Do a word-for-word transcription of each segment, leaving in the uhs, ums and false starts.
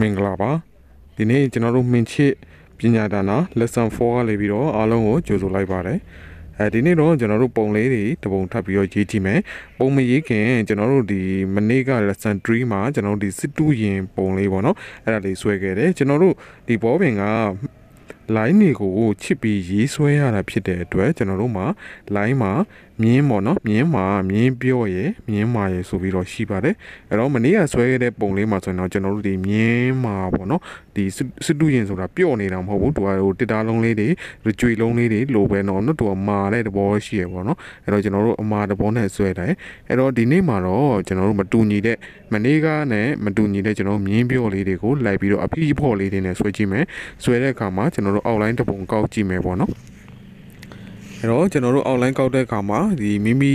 มิงลาบะทีนี้จะน่ารู้มินชีปัญญาดานะเลสันฟอร์เลยพี่รออารมณ์โอ้จู่จู่ไล่บาร์เลยไอ้ทีนี้รอจะน่ารู้ปงเลยดิแต่ปงทับย่อยจีจีไหมปงไม่ยิ่งแค่จะน่ารู้ดีมันนี่ก็เลสันทรีมาจะน่ารู้ดีสิดูยิงปงเลยบ่เนาะอะไรดีสวยเกินเลยจะน่ารู้ดีพอเป็นอ่ะไลน์นี่กูชิบียี่สวยอะไรพี่เด็ดด้วยจะน่ารู้มาไลน์มามีหมอนมีมามีเบี้ยวเย่มีมาเย่สุวิโรชิบาร์เร่เรามันนี่สวยเด็ดปงเลยมาส่วนเราจะน่ารู้ดีมีมาบ่เนาะดีสุดดูยิงสุดละเบี้ยวนี่เราพอบุตัวเราติดดาลงเลยดิหรือจุยลงเลยดิโลเบนอนตัวมาได้บ่เชี่ยบ่เนาะเราจะน่ารู้มาได้บ่เนี่ยสวยได้เราดีนี่มาเราจะน่ารู้มาดูนี่เด็ดมันนี่ก็เนี่ยมาดูนี่เด็ดจะน่ารู้มีเบี้ยวเลยดิกูไล่ไปดูอภิพอเลยดิเนี่ยสวยจีไหมสวยได้ค่ะมาจะน่ารู้เอาไลน์ตะปงเก่าจีไหมบ่เนาะเราจะน่ารู้เอาไลน์เก่าได้ค่ะมาดีมีมี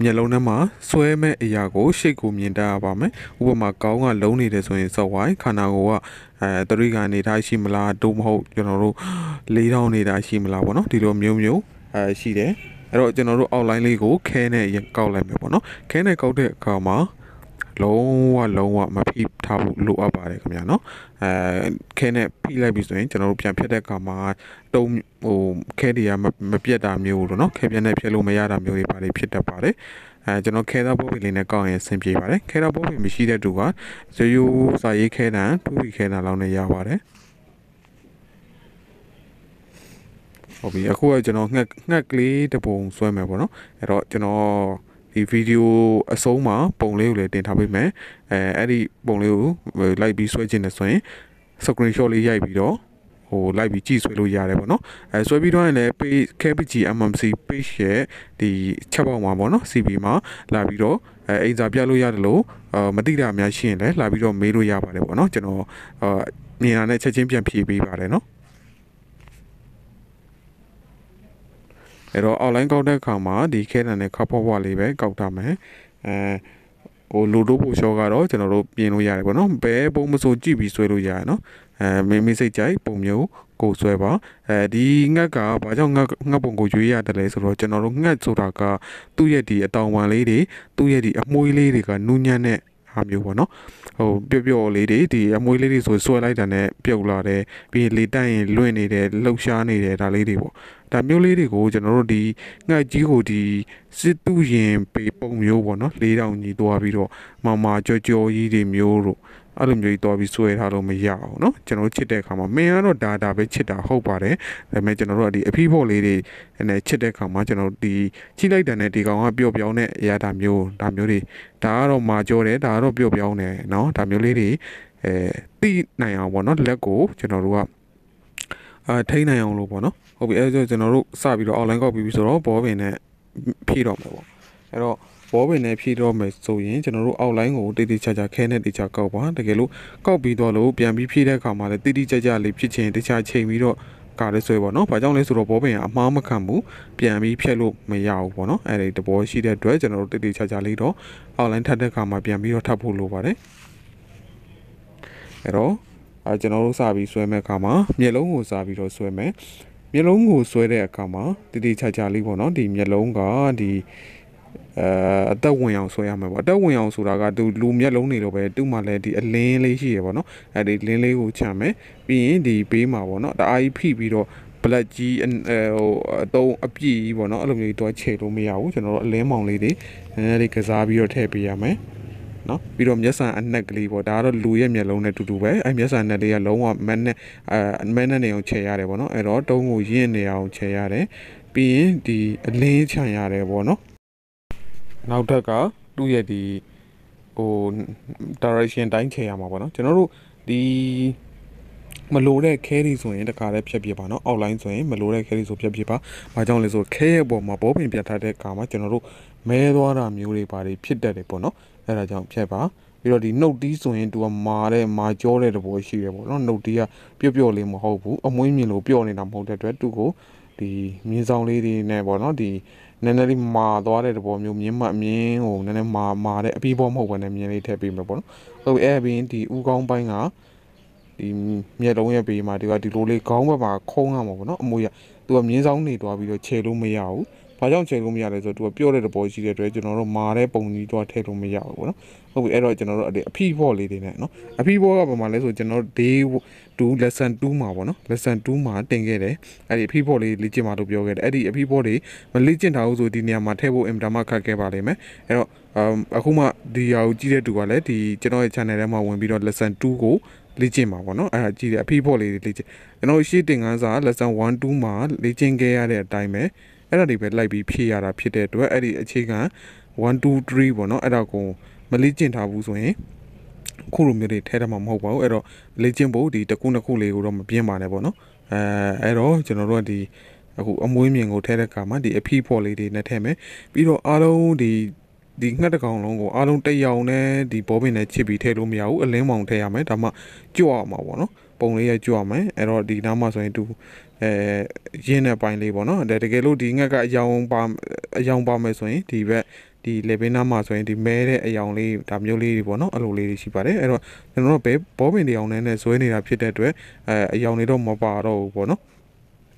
เนี่ยเราเนี่ยมาสวยไหมไอ้ยากูเช็คกูมีได้ป่ะไหมอุปมาเก่ากันเราเนี่ยเด็ดสวยสวายขนาดกูว่าเอ่อตรีการนี่ได้ชิมลาดูมหกจะน่ารู้ลีเราเนี่ยได้ชิมลาบ่เนาะที่เราเมียวเมียวเอ่อชีเด้เราจะน่ารู้เอาไลน์เลยกูแค่เนี่ยยังเก่าเลยไหมบ่เนาะแค่เนี่ยเก่าได้ค่ะมาลงว่าลงว่ามาพี่ทำลูกอาบะอะไรกันอย่างเนาะเอ่อแค่เนี่ยพี่ไล่บิสเนสจะเราพยายามเพื่อได้กลับมาตรงโอ้แค่เดียวมามาเพื่อดามอยู่หรอเนาะแค่เพื่อได้เพื่อลงมายาดามอยู่ในป่าเลยเพื่อได้ป่าเลยเอ่อจะเราแค่เราบอกไปเลยเนี่ยก็ยังเส้นพี่ป่าเลยแค่เราบอกไปไม่ใช่ได้ดูว่าจะอยู่ใส่แค่นั้นทุกแค่นั้นเราเนี่ยยาวป่าเลยโอ้พี่อะคือจะเราเงาเงาคลีตะปงสวยไหมบ่เนาะเราจะเราอีวิดีโอส่งมาปงเลี้ยวเลยเดินทางไปไหมเอ่อไอ้ที่ปงเลี้ยวไล่บีสวยจริงนะสวยสกุลชอเลยใหญ่บีดอโอ้ไล่บีจีสวยเลยยาเลยบ่เนาะไอ้สวยบีด้วยเลยไปแค่บีจีเอ็มเอ็มซีไปเช่ที่เช่ามาบ่เนาะซีบีมาไล่บีดอไอ้จับยาเลยยาเลยเอ่อมาติดตามยาเชี่ยเลยไล่บีดอเมลุยาไปเลยบ่เนาะจนเอ่อนี่นั่นเนี่ยเช่นเช่นพี่พี่บีไปเลยเนาะเราเอาไลน์เก่าได้ข่าวมาดีแค่นั้นเนี่ยเขาพอว่าเลยไปเก่าทำไหมเออโอ้ลูดูผู้ชกเราจะเราเปลี่ยนรูยาเลยป่ะเนาะเป๋ปุ่มมาสู้จีบีสวยรูยาเนาะเออไม่ไม่ใช่ใจปุ่มเยอะกูสวยป่ะเออดีงั้นก็บ้าจังงั้นงั้นปุ่มกูจุยยาแต่เลยสุดเราจะเรางั้นสุดาก็ตู้เย็นดีตองวันเลยดีตู้เย็นดีอโมยเลยดีกันนู่นยันเนี่ยทำอยู่ป่ะเนาะโอ้เบี้ยวเบี้ยวเลยดีดีอโมยเลยดีสวยสวยไรแต่เนี่ยเบี้ยวละเลยพี่เลยได้ลุยนี่เลยลูกชายนี่เลยได้เลยดีป่ะแต่เมื่อเรื่องกูจะน่ารู้ดีง่ายจีกูดีสิตุยินไปปุ่มเยอะบ่เนาะเลี้ยงนี่ตัวพี่รอมามาจ่อจ่อยี่เดียวรู้อารมณ์ยี่ตัวพี่สวยถ้าเราไม่ยาวเนาะจะน่ารู้ชิดได้ข้ามาไม่เอาเราด่าด่าไปชิดด่าเข้าป่าเลยแต่ไม่จะน่ารู้ดีพี่พ่อเลยดีเนี่ยชิดได้ข้ามาจะน่ารู้ดีชิดได้แต่เนี่ยดีกว่าเบี้ยวเบี้ยวเนี่ยอย่าทำเยอะทำเยอะดีถ้าเรามาจ่อเลยถ้าเราเบี้ยวเบี้ยวเนี่ยเนาะทำเยอะเลยดีเอ่อตีไหนเอาบ่เนาะแล้วกูจะน่ารู้ว่าเอ่อที่ไหนเอารู้บ่เนาะโอเคเออจะเราสาบิโรออนไลน์ก็ไปบิโซโร่บอเป็นเนี่ยพี่รอมเลยบ่เออบอเป็นเนี่ยพี่รอมเลยส่วนยิ่งจะเราออนไลน์ก็ตีตีจ้าจ้าแค่เนี่ยตีจ้าเก่าบ้างแต่แกลูกก็ไปตัวลูกเปลี่ยนไปพี่ได้ข่าวมาเลยตีตีจ้าจ้าเลยพี่เชนตีจ้าเชนมีรอการเลยสวยบ่เนาะพอเจ้าเลยสุดรบเป็นอ่ะมาไม่ขันบุเปลี่ยนไปพี่ลูกไม่ยาวบ่เนาะไอ้เลยแต่บอชีได้ด้วยจะเราตีตีจ้าจ้าเลยรอออนไลน์ทัดได้ข่าวมาเปลี่ยนไปรอทับผู้ลูกบ่เลยเอออาจจะเราสาบิสวยไหมข่าวมาเมื่อเราหูสาบิเราสวยไหมมีลงกูสวยได้ค่ะมาตีตีช้าๆเลยบ่เนาะดีมีลงก็ดีเอ่ออตวนအောင်สวยอ่ะมั้ยบ่อตวนအောင်ဆိုတာကသူလူမျက်လုံးနေလို့ပဲသူ့မှာလည်းဒီအလင်းလေးရှိရယ်ပေါ့เนาะအဲဒီလင်းလေးကိုချမ်းမယ်ပြီးရင်ဒီဘေးမှာပေါ့เนาะတအားကြီးဖိပြီးတော့ဘလက်ကြီးဟိုအတုံးအပြည့်ကြီးပေါ့เนาะအဲ့လိုမျိုးတော့ချေလို့မရဘူးကျွန်တော်တို့အလင်းမောင်လေးတွေနည်းနည်းလေးကစားပြီးတော့ထည့်ပေးရမယ်เนาะပြီးတော့မျက်စံအနှက်ကလေးပေါ့ဒါကတော့လူရဲ့မျက်လုံးနဲ့တူတူပဲအဲမျက်စံနှက်လေးကလုံးဝမက်နဲ့အဲမက်နဲ့နေအောင်ခြေရတယ်ပေါ့เนาะအဲတော့တုံးကိုရင့်နေအောင်ခြေရတယ်ပြီးရင်ဒီအလင်းခြံရတယ်ပေါ့เนาะနောက်ထပ်ကသူ့ရဲ့ဒီဟို direction တိုင်းခြေရမှာပေါ့เนาะကျွန်တော်တို့ဒီมโลได้แค่ดีส่วนนี้แต่การได้เพียบเพียบเนาะออนไลน์ส่วนนี้มโลได้แค่ดีส่วนเพียบเพียบมาจังเลยส่วนแค่บ่มาบ่เป็นเพียบท่าได้กามาจนเราแม้ตัวเราမျိုးတွေပါတွေဖြစ်တတ်တယ်ပေါ့เนาะအဲ့ဒါကြောင့်ဖြတ်ပါပြီးတော့ဒီနှုတ်တီးဆိုရင်သူကမာတဲ့မာကြောတဲ့သဘောရှိတယ်ပေါ့เนาะနှုတ်တီးကပြော့ပြော့လေးမဟုတ်ဘူးအမွှေးမြင်လို့ပြော့နေတာမဟုတ်တဲ့အတွက်သူကိုဒီမြင်းဆောင်လေးတွေနဲ့ပေါ့เนาะဒီနည်းနည်းလေးမာသွားတဲ့သဘောမျိုးမြင်းမမြင်းဟိုနည်းနည်းမာမာတဲ့အပြီးပေါ်မဟုတ်ဘဲနဲ့မြင်းလေးထည့်ပေးမယ်ပေါ့เนาะဟုတ်အဲ့ဘင်းဒီဥကောင်းပိုင်းကဒီမျက်လုံးရဲ့ဘေးမှာဒီကဒီလိုလေးခေါင်းဘက်မှာခုံးရမှာပေါ့เนาะအမွေကသူကမြင်းဆောင်နေသွားပြီးတော့ခြေလို့မရဘူး ဘာကြောင့်ချိန်လို့မရလဲဆိုတော့ तू ပြောတဲ့သဘောရှိတဲ့အတွက်ကျွန်တော်တို့မာတဲ့ပုံကြီးတော့ထည့်လို့မရဘူးပေါ့နော်ဟုတ်ပြီအဲ့တော့ကျွန်တော်တို့အဖီဖော့လေးတွေနဲ့နော်အဖီဖော့ကဘာမှလဲဆိုကျွန်တော် day two lesson twoမှာပေါ့နော် lesson twoမှာတင်ခဲ့တယ်အဲ့ဒီအဖီဖော့လေးလေ့ကျင့်မှာလို့ပြောခဲ့တယ်အဲ့ဒီအဖီဖော့တွေမလေ့ကျင့်တာဘူးဆိုဒီနေရာမှာထည့်ဖို့အင်တာမခက်ခဲပါလိမ့်မယ်အဲ့တော့အခုမှဒီဟာကိုကြည့်တဲ့သူကလည်းဒီကျွန်တော်ရဲ့ channel ထဲမှာဝင်ပြီးတော့ lesson twoကိုလေ့ကျင့်မှာပေါ့နော်အဲ့ဒါကြည့်တယ်အဖီဖော့လေးလေ့ကျင့်ကျွန်တော်ရှေ့တင်ခန်းစာ lesson one twoမှာလေ့ကျင့်ခဲ့ရတဲ့အတိုင်းပဲအဲ့ဒါတွေပဲလိုက်ပြီးဖြည့်ရတာဖြစ်တဲ့အတွက်အဲ့ဒီအခြေခံone two threeပေါ့နော်အဲ့ဒါကိုမလေးကျင့်ထားဘူးဆိုရင်ခုလိုမျိုးတွေထဲထားမှာမဟုတ်ပါဘူးအဲ့တော့လေးကျင့်ဖို့ဒီတစ်ခုနှစ်ခုလေးကိုတော့မပြင်းပါနဲ့ပေါ့နော်အဲအဲ့တော့ကျွန်တော်တို့ကဒီအခုအမွေးမြင်ကိုထဲတဲ့ကာမှာဒီအဖီဖော်လေးတွေနဲ့ထဲမယ်ပြီးတော့အားလုံးဒီဒီငှက်တစ်ကောင်လုံးကိုအားလုံးတစ်ရောင်နဲ့ဒီဘောပင်နဲ့ချစ်ပြီးထဲလို့မရဘူးအလင်းမောင်ထဲရမယ်ဒါမှကြွရမှာပေါ့နော်ပုံလေးရကြွမယ်အဲ့တော့ဒီနားမှာဆိုရင်သူအဲရင်းတဲ့ပိုင်းလေးပေါ့နော်ဒါတကယ်လို့ဒီငှက်ကအယောင်ပါအယောင်ပါမယ်ဆိုရင်ဒီဘက်ဒီလေပင်နားမှာဆိုရင်ဒီမဲတဲ့အယောင်လေးဒါမျိုးလေးတွေပေါ့နော်အဲ့လိုလေးတွေရှိပါတယ်အဲ့တော့ကျွန်တော်တို့ဘဲဘောပင်တရားနဲ့နဲ့ဇွဲနေတာဖြစ်တဲ့အတွက်အဲအယောင်တွေတော့မပါတော့ဘူးပေါ့နော်ဒါ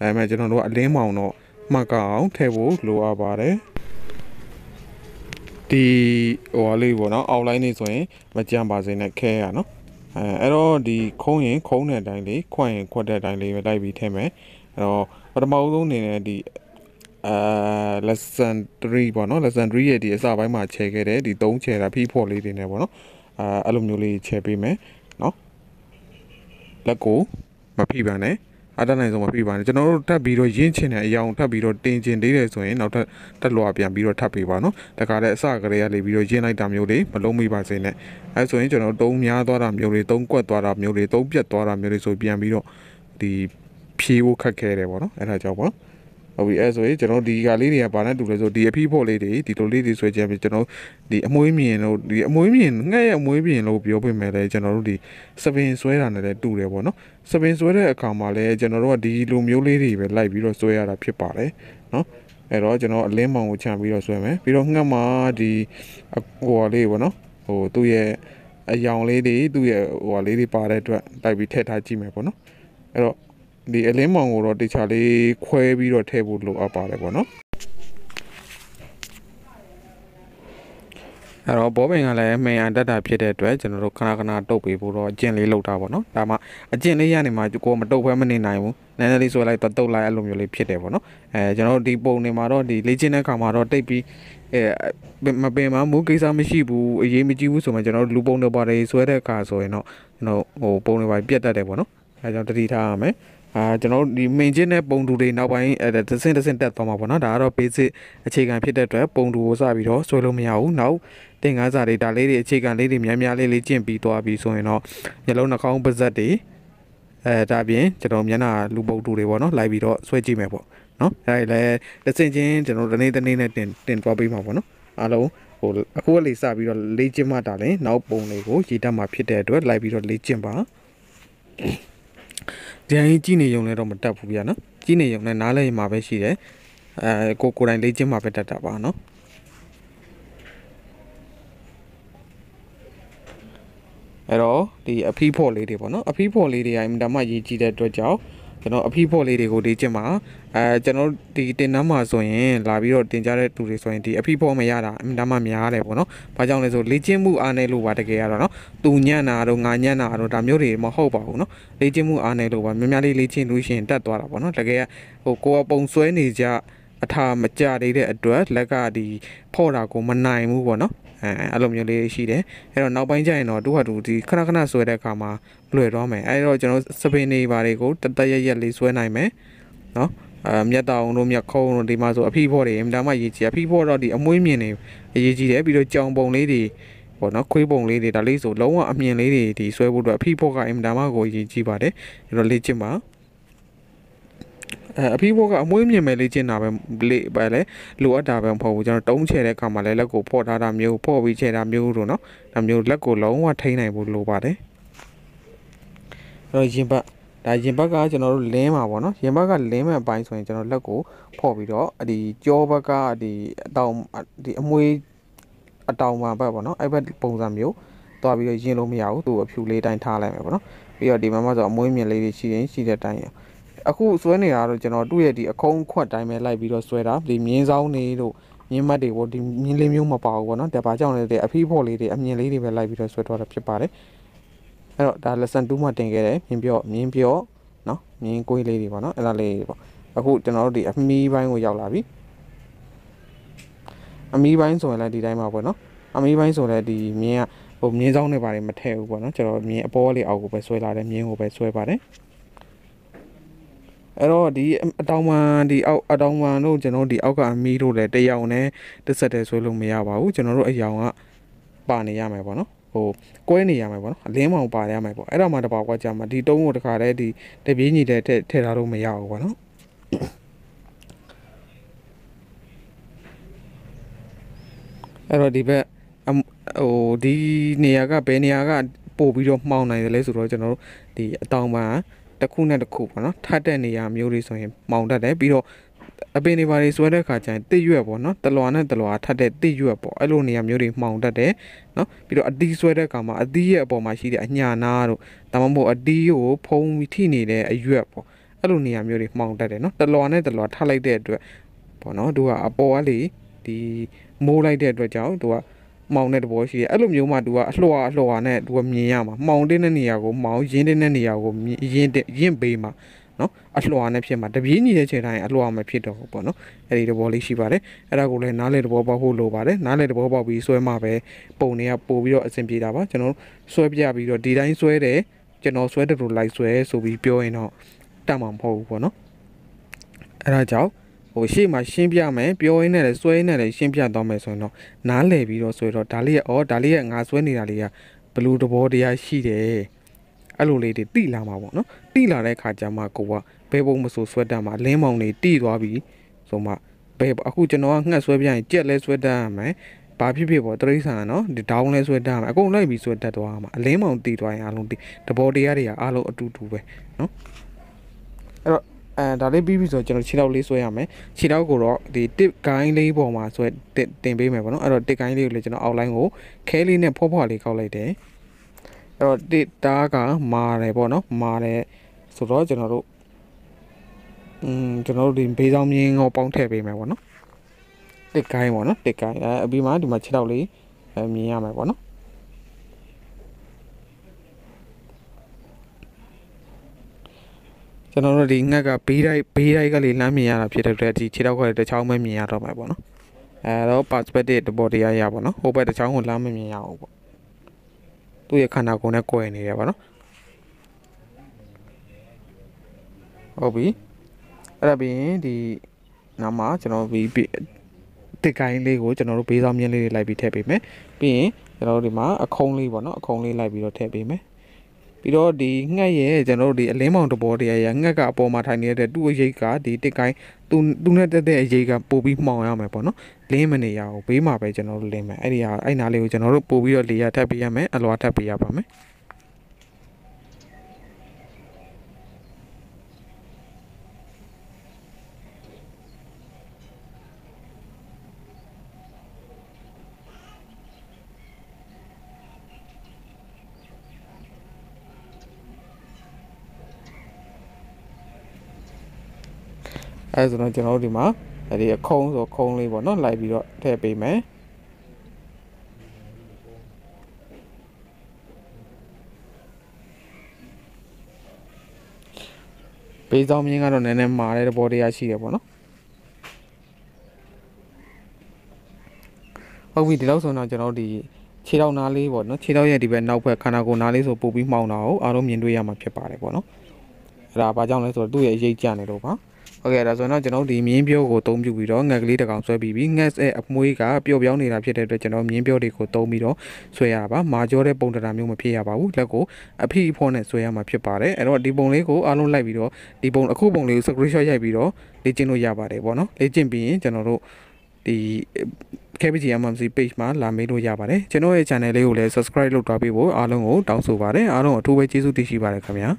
ပေမဲ့ကျွန်တော်တို့ကအလင်းမောင်တော့မှတ်ကအောင်ထည့်ဖို့လိုအပ်ပါတယ်ဒီဟိုလေးပေါ့နော် online နေဆိုရင်မကြံပါစေနဲ့ခဲရနော်အဲအဲ့တော့ဒီခုံးရင်ခုံးတဲ့အတိုင်းလေးခွန့်ရင်ခွန့်တဲ့အတိုင်းလေးပဲလိုက်ပြီးထည့်မယ်အဲ့တော့ပထမဆုံးအနေနဲ့ဒီအဲ lesson threeပေါ့နော် lesson three ရဲ့ဒီအစပိုင်းမှာခြေခဲ့တယ်ဒီthreeခြေတာfourလေးတွေနဲ့ပေါ့နော်အဲအဲ့လိုမျိုးလေးခြေပေးမယ်နော်လက်ကိုမဖိပါနဲ့အတန်းနိုင်ဆုံးမဖိပါနဲ့ကျွန်တော်တို့ထပ်ပြီးတော့ရင်းချင်တဲ့အရာကိုထပ်ပြီးတော့တင်ချင်သေးတယ်ဆိုရင်နောက်ထပ်တက်လွှာပြန်ပြီးတော့ထပ်ပေးပါနော်တခါတည်းအစကလေးရလေးပြီးတော့ရင်းလိုက်တာမျိုးလေးမလုံးမိပါစေနဲ့အဲဆိုရင်ကျွန်တော်တုံးများသွားတာမျိုးလေးတုံးကွက်သွားတာမျိုးလေးတုံးပြတ်သွားတာမျိုးလေးဆိုပြန်ပြီးတော့ဒီဖြေးဖို့ခက်ခဲတယ်ပေါ့နော်အဲဒါကြောင့်ပေါ့ဟုတ်ပြီအဲဆိုရင်ကျွန်တော်ဒီကလေးတွေကဘာနဲ့တူလဲဆိုဒီအဖီဖော့လေးတွေဒီလိုလေးတွေဆွဲကြပြီးကျွန်တော်ဒီအမွေးမြင်လို့ဒီအမွေးမြင်ငှက်ရဲ့အမွေးမြင်လို့ပြောပြမယ်လေကျွန်တော်တို့ဒီစပင်ဆွဲတာနဲ့လည်းတူတယ်ပေါ့နော်စပင်ဆွဲတဲ့အခါမှာလည်းကျွန်တော်တို့ကဒီလိုမျိုးလေးတွေပဲလိုက်ပြီးတော့ဆွဲရတာဖြစ်ပါတယ်နော်အဲတော့ကျွန်တော်အလင်းမောင်ကိုချန်ပြီးတော့ဆွဲမယ်ပြီးတော့ငှက်မှာဒီဟိုလေးပေါ့နော်ဟိုသူ့ရဲ့အယောင်လေးတွေသူ့ရဲ့ဟိုလေးတွေပါတဲ့အတွက်လိုက်ပြီးထည့်ထားကြည့်မယ်ပေါ့နော်အဲတော့ဒီအလင်းမောင်ကိုတော့တခြားလေးခွဲပြီးတော့ထည့်ဖို့လိုအပ်ပါတယ်ပေါ့နော်အဲ့တော့ဘောပင်ကလည်းမင်အတက်တာဖြစ်တဲ့အတွက်ကျွန်တော်တို့ခဏခဏတုပ်ပေးဖို့တော့အကျင့်လေးလုပ်တာပေါ့နော်ဒါမှအကျင့်လေးရနေမှာကိုမတုပ်ဘဲမနေနိုင်ဘူးနည်းနည်းလေးဆွဲလိုက်တော့တုပ်လိုက်အဲ့လိုမျိုးလေးဖြစ်တယ်ပေါ့နော်အဲကျွန်တော်တို့ဒီပုံနေမှာတော့ဒီလေ့ကျင့်တဲ့ခါမှာတော့တိတ်ပြီးအဲမပင်မှာမူကိစ္စမရှိဘူးအရေးမကြီးဘူးဆိုမှကျွန်တော်တို့လူပုံတွေပါတယ်ဆွဲတဲ့အခါဆိုရင်တော့ကျွန်တော်ဟိုပုံတွေပါပြတ်တတ်တယ်ပေါ့နော်အဲကြောင့်တတိထားရမယ်အာကျွန်တော်ဒီမင်ချင်းနဲ့ပုံတူတွေနောက်ပိုင်းအဲတဆင့်တဆင့်တက်သွားမှာပေါ့နော်ဒါကတော့ basic အခြေခံဖြစ်တဲ့အတွက်ပုံတူကိုစပြီးတော့ဆွဲလို့မရဘူးနောက်သင်ခန်းစာတွေဒါလေးတွေအခြေခံလေးတွေများများလေးလေးကျင့်ပြီးသွားပြီးဆိုရင်တော့မျက်လုံးနှာခေါင်းပါးစပ်တွေအဲဒါပြင်ကျွန်တော်မျက်နှာလူပုံတူတွေပေါ့နော်လိုက်ပြီးတော့ဆွဲကြည့်မယ်ပေါ့နော်အဲဒါလည်းတဆင့်ချင်းကျွန်တော်ဒီနေ့တနေ့နဲ့တင်တင်သွားပေးမှာပေါ့နော်အားလုံးဟိုအခုကလေးစပြီးတော့လေ့ကျင့်မှတာလည်းနောက်ပုံတွေကိုရေးတတ်မှာဖြစ်တဲ့အတွက်လိုက်ပြီးတော့လေ့ကျင့်ပါကြံကြီးကြီးနေုံလည်းတော့မတက်ဘူးဗျာနော်ကြီးနေုံနဲ့နားလဲရင်မှာပဲရှိတယ်အဲကိုကိုတိုင်းလေးချင်းမှာပဲတက်တာပါနော်အဲ့တော့ဒီအဖီဖော့လေးတွေပေါ့နော်အဖီဖော့လေးတွေအိမ်ဒါမှရေးကြည့်တဲ့အတွက်ကြောင့်ကျွန်တော်အဖီဖော့လေးတွေကိုဒီချင်းမှာအဲကျွန်တော်ဒီတင်နှမ်းမှာဆိုရင်လာပြီးတော့တင်ကြတဲ့သူတွေဆိုရင်ဒီအဖီဖော့မရတာအိမ်ဒါမှများတယ်ပေါ့နော်ဘာကြောင့်လဲဆိုလေ့ကျင့်မှုအားနည်းလို့ပါတကယ်ရတော့နော်သူညံ့တာတော့ငါညံ့တာတော့ဒါမျိုးတွေမဟုတ်ပါဘူးနော်လေ့ကျင့်မှုအားနည်းလို့ပါများများလေးလေ့ကျင့်လို့ရှင်တက်သွားတာပေါ့နော်တကယ်ဟိုကိုယ်ပုံဆွဲနေကြအထာမကြသေးတဲ့အတွက်လက်ကဒီဖော့တာကိုမနိုင်ဘူးပေါ့နော်အဲအဲ့လိုမျိုးလေးရှိတယ်အဲ့တော့နောက်ပိုင်းကျရင်တော့တူဟာတူဒီခဏခဏဆွဲတဲ့အခါမှာလွယ်တော့မယ်အဲ့တော့ကျွန်တော်စပင်နေပါတွေကိုတတရရက်လေးဆွဲနိုင်မယ်နော်အဲမြတ်တောင်တို့မြတ်ခုံးတို့ဒီမှာဆိုအဖီဖော့တွေအင်တာမရေးကြည့်အဖီဖော့တော့ဒီအမွေးမြင်နေအရေးကြီးတယ်ပြီးတော့ကြောင်ပုံလေးတွေပေါ့နော်ခွေးပုံလေးတွေဒါလေးဆိုလုံးဝအမြင်လေးတွေဒီဆွဲဖို့အတွက်အဖီဖော့ကအင်တာမကိုအရေးကြီးပါတယ်ကျွန်တော်လေ့ကျင့်ပါအဲအဖီဖော့ကအမွေးမြင်မဲ့လေ့ကျင့်တာပဲလေ့ပဲလေလိုအပ်တာပဲမဟုတ်ဘူးကျွန်တော်တုံးချဲတဲ့အခါမှာလည်းလက်ကိုဖော့ထားတာမျိုးဖော့ပြီးချဲတာမျိုးတို့နော်ဒါမျိုးလက်ကိုလုံးဝထိန်းနိုင်ဖို့လိုပါတယ်အဲ့တော့ရင်ဘတ်ဒါရင်ဘတ်ကကျွန်တော်တို့လင်းမှာပေါ့နော်ရင်ဘတ်ကလင်းမဲ့အပိုင်းဆိုရင်ကျွန်တော်လက်ကိုဖော့ပြီးတော့ဒီကြောဘက်ကဒီအတောင်ဒီအမွေးအတောင်မှာဘက်ပေါ့နော်အဲ့ဘက်ပုံစံမျိုးသွားပြီးတော့ရင်လို့မရဘူးသူ့အဖြူလေးတိုင်းထားလိုက်မယ်ပေါ့နော်ပြီးတော့ဒီမှာမှဆိုအမွေးမြင်လေးတွေရှိရင်ရှိတဲ့အတိုင်း အခုဆွဲနေတာတော့ကျွန်တော်သူ့ရဲ့ဒီအခုံးခွက်တိုင်းပဲလိုက်ပြီးတော့ဆွဲတာဒီမြင်းဆောင်နေတို့မြင်းမတ်တွေပေါ့ဒီမြင်းလေးမျိုးမပါဘူးပေါ့နော်တပါကြောင့်လည်းတဲ့အဖိဖော်လေးတွေအမြင်လေးတွေပဲလိုက်ပြီးတော့ဆွဲထားတာဖြစ်ပါတယ်အဲ့တော့ဒါ lesson စองမှာတင်ခဲ့တယ်မြင်းပြော့မြင်းပြော့နော်မြင်းကွေးလေးတွေပေါ့နော်အဲ့ဒါလေးပေါ့အခုကျွန်တော်တို့ဒီအမီးပိုင်းကိုရောက်လာပြီအမီးပိုင်းဆိုရင်လည်းဒီတိုင်းပါပေါ့နော်အမီးပိုင်းဆိုလည်းဒီမြင်းကဟိုမြင်းဆောင်တွေပါတယ်မထည့်ဘူးပေါ့နော်ကျွန်တော်မြင်းအပေါ်လေးအောက်ကိုပဲဆွဲလာတယ်မြင်းကိုပဲဆွဲပါတယ်အဲ့တော့ဒီအတောင်ပံဒီအောက်အတောင်ပံတို့ကျွန်တော်ဒီအောက်ကအမီးတို့လည်းတရောင်နဲ့တစ်ဆက်တည်းဆွဲလို့မရပါဘူးကျွန်တော်တို့အရောင်ကပါနေရမယ်ပေါ့နော်ဟိုကွဲနေရမယ်ပေါ့နော်အလင်းမောင်ပါရမယ်ပေါ့အဲ့တော့မှတပါးကွာကြာမှာဒီတုံးကိုတခါတည်းဒီတပြေးညီတဲ့ထည့်ထားလို့မရဘူးပေါ့နော်အဲ့တော့ဒီဘက်ဟိုဒီနေရာကဘယ်နေရာကပို့ပြီးတော့မှောင်နိုင်တယ်လဲဆိုတော့ကျွန်တော်တို့ဒီအတောင်ပံတစ်ခုနဲ့တစ်ခုပေါ့နော်ထပ်တဲ့နေရာမျိုးတွေဆိုရင်မှောင်တတ်တယ်ပြီးတော့အပင်တွေပါတွေဆွဲတဲ့ခါကျရင်တစ်ရွက်ပေါ့နော်တလွာနဲ့တလွာထပ်တဲ့တစ်ရွက်ပေါ့အဲ့လိုနေရာမျိုးတွေမှောင်တတ်တယ်နော်ပြီးတော့အတီးဆွဲတဲ့ခါမှာအတီးရဲ့အပေါ်မှာရှိတဲ့အညာနာတို့ဒါမှမဟုတ်အတီးကိုဖုံးပြီးထိနေတဲ့အရွက်ပေါ့အဲ့လိုနေရာမျိုးတွေမှောင်တတ်တယ်နော်တလွာနဲ့တလွာထပ်လိုက်တဲ့အတွက်ပေါ့နော်သူကအပေါ်ကလေဒီမိုးလိုက်တဲ့အတွက်ကြောင့်သူကမောင်တဲ့တဘောရှိတယ်အဲ့လိုမျိုးမှသူကအလှော်အလှော်နဲ့သူကမြင်ရမှာမောင်တဲ့နေရာကိုမောင်ရင်းတဲ့နေရာကိုရင်းရင်းပေးမှာနော်အလှော်နဲ့ဖြစ်မှာတပြေးညီတဲ့ချိန်တိုင်းအလှော်မှာဖြစ်တော့ပေါ့နော်အဲ့ဒီတဘောလေးရှိပါတယ်အဲ့ဒါကိုလည်းနားလေတဘောပေါက်ဖို့လိုပါတယ်နားလေတဘောပေါက်ပြီးဆွဲမှာပဲပုံတွေကပို့ပြီးတော့အဆင်ပြေတာပါကျွန်တော်ဆွဲပြပြီးတော့ဒီတိုင်းဆွဲတယ်ကျွန်တော်ဆွဲတယ်လို့လိုက်ဆွဲဆိုပြီးပြောရင်တော့တတ်မှာမဟုတ်ဘူးပေါ့နော်အဲ့ဒါကြောင့်ဟိုရှေ့မှာရှင်းပြမယ်ပြောရင်းနဲ့လည်းဆွဲရင်းနဲ့လည်းရှင်းပြသွားမယ်ဆိုရင်တော့နားလည်ပြီးတော့ဆွဲတော့ဒါလေးကအော်ဒါလေးကငါဆွဲနေတာလေးကဘလူးတဘောတရားရှိတယ်အဲ့လိုလေးတွေတိလာမှာပေါ့နော်တိလာတဲ့ခါကျမှကိုကဘဲပုံမဆိုဆွဲတတ်မှာလင်းမောင်တွေတိသွားပြီးဆိုမှဘဲအခုကျွန်တော်ကငှက်ဆွဲပြရင်ကြက်လဲဆွဲတတ်ရမယ်ဘာဖြစ်ဖြစ်ပေါ့တရိษံကနော်ဒီဒေါင်းလဲဆွဲတတ်ရမယ်အကုန်လိုက်ပြီးဆွဲတတ်သွားမှာအလင်းမောင်တိသွားရင်အလုံးတိတဘောတရားတွေကအားလုံးအတူတူပဲနော်အဲ့တော့အဲဒါလေးပြီးပြီဆိုတော့ကျွန်တော်ခြေထောက်လေးဆွဲရမယ်ခြေထောက်ကိုတော့ဒီတစ်ကိုင်းလေးပေါ်မှာဆွဲတင်ပေးမယ်ပေါ့နော်အဲ့တော့တစ်ကိုင်းလေးကိုလည်းကျွန်တော်အောက်လိုင်းကိုခဲလေးနဲ့ဖောဖွာလေးကောက်လိုက်တယ်အဲ့တော့တစ်တားကမာတယ်ပေါ့နော်မာတယ်ဆိုတော့ကျွန်တော်တို့อืมကျွန်တော်တို့ဒီဘေးဆောင်မြင်းကိုပေါင်းထည့်ပေးမယ်ပေါ့နော်တစ်ကိုင်းပေါ့နော်တစ်ကိုင်းအဲအပြီးမှဒီမှာခြေထောက်လေးမြင်ရမယ်ပေါ့နော်ကျွန်တော်တို့ဒီငှက်ကဘေးတိုင်းဘေးတိုင်းကလေးလမ်းမြင်ရတာဖြစ်တဲ့အတွက်ဒီခြေထောက်ကလေးတစ်ချောင်းပဲမြင်ရတော့မှာပေါ့နော်အဲတော့ perspective တပေါ်တရားရပါတော့ဟိုဘက်တစ်ချောင်းကိုလမ်းမမြင်ရအောင်ပေါ့သူ့ရဲ့ခန္ဓာကိုယ်နဲ့ကွယ်နေတယ်ပေါ့နော်ဟုတ်ပြီအဲ့ဒါပြီးရင်ဒီနာမှာကျွန်တော်ဒီတစ်ကိုင်းလေးကိုကျွန်တော်တို့ဘေးဆောင်မြင်းလေးတွေလိုက်ပြီးထည့်ပေးမယ်ပြီးရင်ကျွန်တော်တို့ဒီမှာအခုံးလေးပေါ့နော်အခုံးလေးလိုက်ပြီးတော့ထည့်ပေးမယ်ပြီးတော့ဒီငှက်ရဲ့ကျွန်တော်တို့ဒီအလင်းမောင်တဘောတရားရငှက်ကအပေါ်မှာထိုင်နေတဲ့သူ့အရိပ်ကဒီတစ်ကိုင်းသူသူနဲ့တက်တဲ့အရိပ်ကပို့ပြီးမှောင်ရမယ်ပေါ့နော်လင်းမနေရအောင်ဘေးမှာပဲကျွန်တော်တို့လင်းမယ်အဲ့ဒီဟာအဲ့နားလေးကိုကျွန်တော်တို့ပို့ပြီးတော့လေယာထပ်ပေးရမယ်အလွာထပ်ပေးရပါမယ်အဲဆိုတော့ကျွန်တော်တို့ဒီမှာဒီအခုံးဆိုခုံးလေးပေါ့နော်လိုက်ပြီးတော့ထည့်ပေးမယ်ပေးဆောင်မြင်းကတော့နည်းနည်းမာတဲ့တဘောတရားရှိတယ်ပေါ့နော်ဟုတ်ပြီဒီလောက်ဆိုတော့ကျွန်တော်တို့ဒီခြေထောက်နားလေးပေါ့နော်ခြေထောက်ရဲ့ဒီဘက်နောက်ဘက်ခန္ဓာကိုယ်နားလေးဆိုပို့ပြီးမှောင်တာကိုအားလုံးမြင်တွေ့ရမှာဖြစ်ပါတယ်ပေါ့နော်အဲ့ဒါဘာကြောင့်လဲဆိုတော့သူ့ရဲ့အရေးကြနေလို့ပါโอเคဒါဆိုတော့ကျွန်တော်ဒီမြင်းပြိုးကိုသုံးပြပြီးတော့ငှက်ကလေးတစ်ကောင်ဆွဲပြီးပြီးငှက်ရဲ့အမွှေးကပျော့ပြောင်းနေတာဖြစ်တဲ့အတွက်ကျွန်တော်မြင်းပြိုးတွေကိုသုံးပြီးတော့ဆွဲရပါမာကျော်တဲ့ပုံတရာမျိုးမဖြစ်ရပါဘူးလက်ကိုအဖိအဖောနဲ့ဆွဲရမှာဖြစ်ပါတယ်အဲ့တော့ဒီပုံလေးကိုအားလုံးလိုက်ပြီးတော့ဒီပုံအခုပုံလေးကို screenshot ရိုက်ပြီးတော့လေ့ကျင့်လို့ရပါတယ်ပေါ့နော်လေ့ကျင့်ပြီးရင်ကျွန်တော်တို့ဒီ เค บี จี เอ็ม เอ็ม ซี page မှာလာမေးလို့ရပါတယ်ကျွန်တော်ရဲ့ channel လေးကိုလည်း subscribe လုပ်ထားပေးဖို့အားလုံးကိုတောင်းဆိုပါတယ်အားလုံးအထူးပဲကျေးဇူးတင်ရှိပါတယ်ခင်ဗျာ